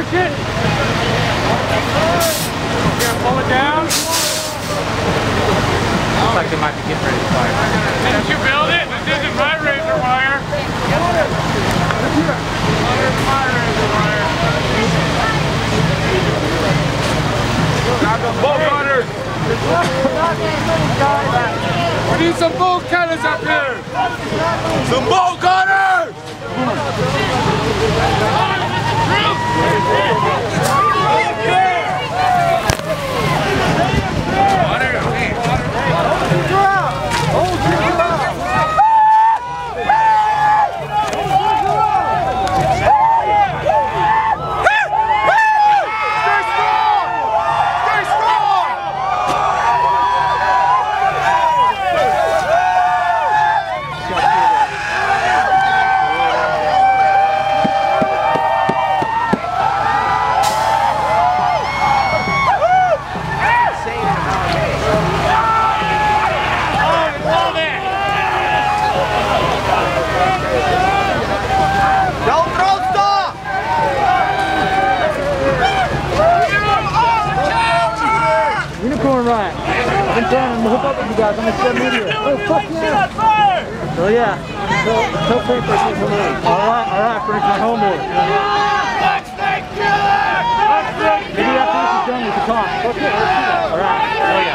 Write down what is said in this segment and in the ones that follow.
Push it. You're gonna pull it down. Looks like they might be getting ready to fire. Didn't you build it? This isn't my razor wire. Here's my razor wire. Grab the bolt cutters. We need some bolt cutters up here. Some bolt cutters. I'm gonna hook up with you guys. I'm gonna send you here. Oh, fuck yeah. So yeah. Tell Frank for his homework. Alright, Frank, my homework. Let's make it! Maybe after this is done, we can talk. Fuck yeah. Alright. Oh yeah.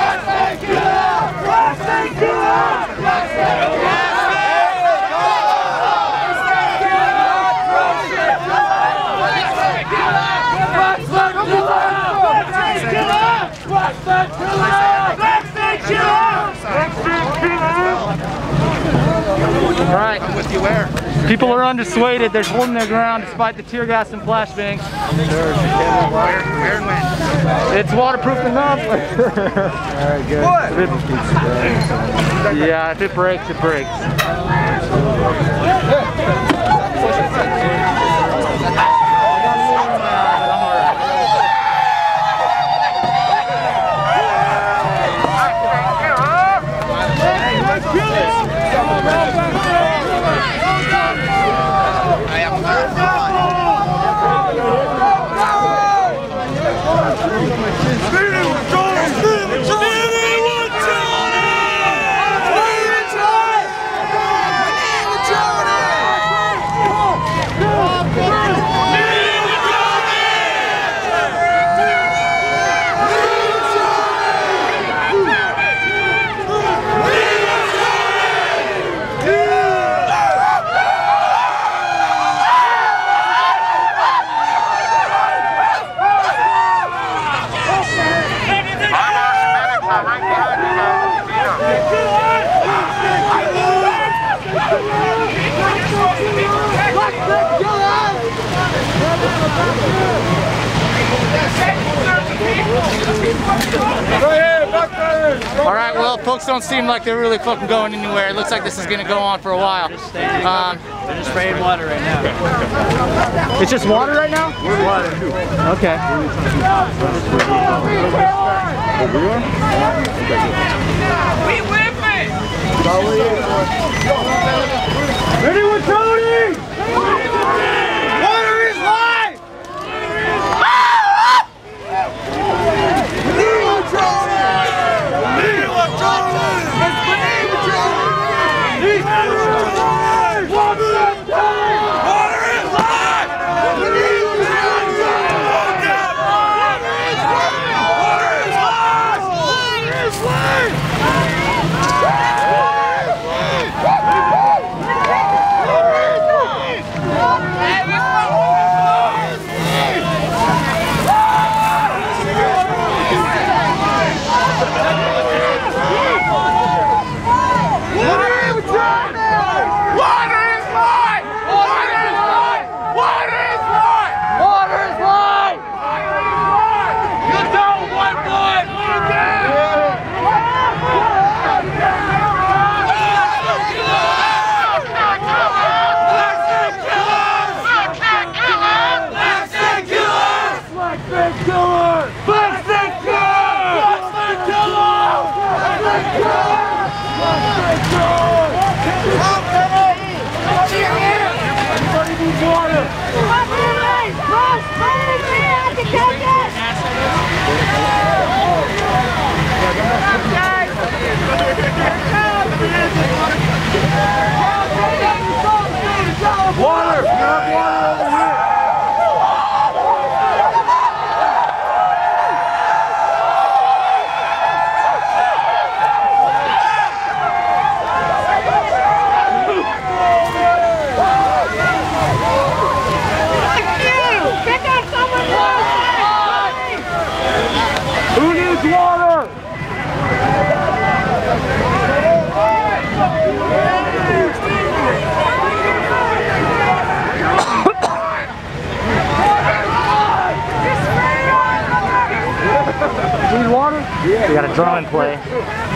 Let's make it! Let's make it! Let's make it! All right. I'm with you where? People are undersuaded. They're holding their ground despite the tear gas and flashbangs. It's waterproof enough. Alright, good. What? Yeah, if it breaks, it breaks. Alright, well, folks don't seem like they're really fucking going anywhere. It looks like this is going to go on for a while. They're just spraying water right now. It's just water right now? Water. Okay. We whip it! Ready with Tony! Water is life! Draw and play.